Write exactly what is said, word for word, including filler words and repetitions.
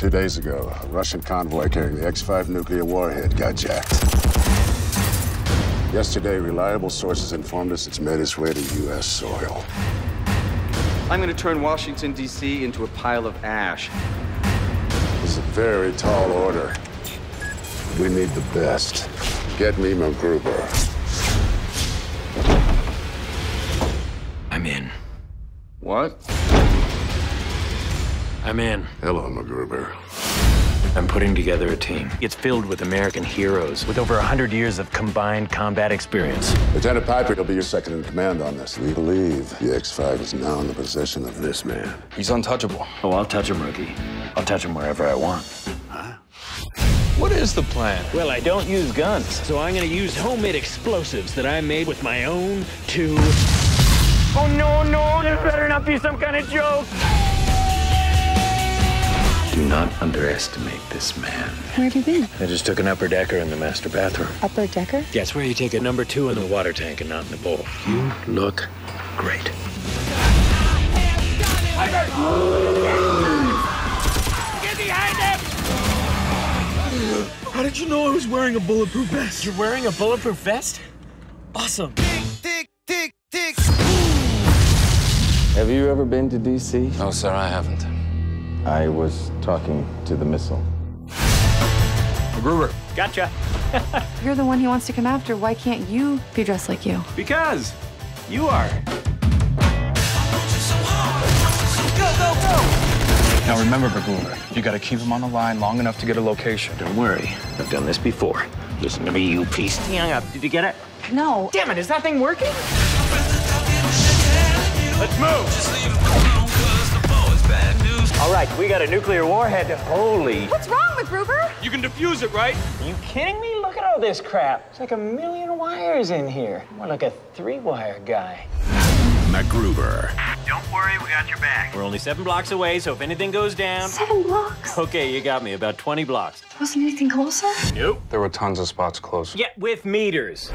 Two days ago, a Russian convoy carrying the X five nuclear warhead got jacked. Yesterday, reliable sources informed us it's made its way to U S soil. I'm going to turn Washington, D C into a pile of ash. It's a very tall order. We need the best. Get me MacGruber. I'm in. What? I'm in. Hello, MacGruber. I'm putting together a team. It's filled with American heroes with over one hundred years of combined combat experience. Lieutenant Piper will be your second in command on this. We believe the X five is now in the possession of this man. He's untouchable. Oh, I'll touch him, rookie. I'll touch him wherever I want. Huh? What is the plan? Well, I don't use guns, so I'm going to use homemade explosives that I made with my own two... Oh, no, no, this better not be some kind of joke. Do not underestimate this man. Where have you been? I just took an upper decker in the master bathroom. Upper decker? Yeah, it's where you take a number two in the water tank and not in the bowl. You look great. Get behind him! How did you know I was wearing a bulletproof vest? You're wearing a bulletproof vest? Awesome. Have you ever been to D C? No, sir, I haven't. I was talking to the missile. MacGruber. Gotcha. You're the one he wants to come after. Why can't you be dressed like you? Because you are. Go, go, go! Now remember, MacGruber, you gotta keep him on the line long enough to get a location. Don't worry. I've done this before. Listen to me, you piece. Hang up. Did you get it? No. Damn it, is that thing working? Let's move! Just leave it alone, cause the bow is bad news. All right, we got a nuclear warhead to... Holy... What's wrong with MacGruber? You can defuse it, right? Are you kidding me? Look at all this crap. It's like a million wires in here. More like a three-wire guy. MacGruber. Don't worry, we got your back. We're only seven blocks away, so if anything goes down... Seven blocks? Okay, you got me. About twenty blocks. Wasn't anything closer? Nope. There were tons of spots closer. Yeah, with meters.